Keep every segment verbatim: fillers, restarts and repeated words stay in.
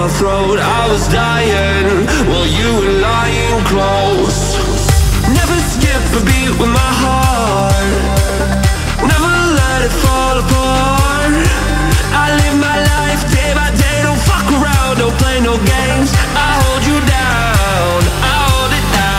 my throat, I was dying while you were lying close. Never skip a beat with my heart, never let it fall apart. I live my life day by day, don't fuck around, don't play no games. I hold you down, I hold it down.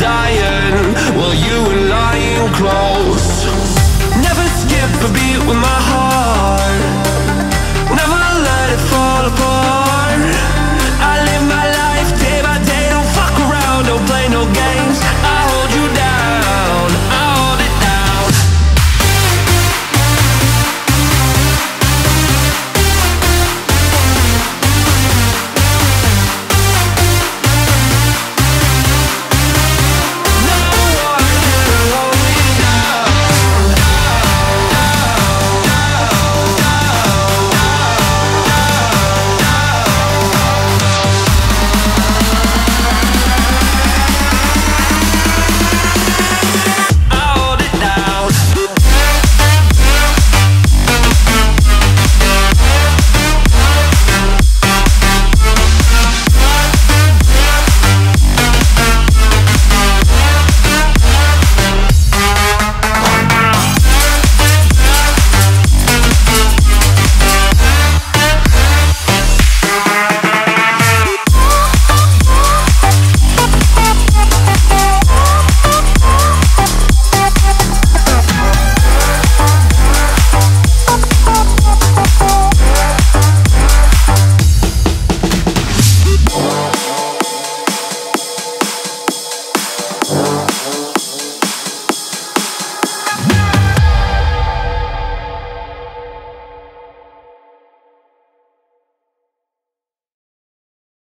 Dying while you were lying close. Never skip a beat with my heart.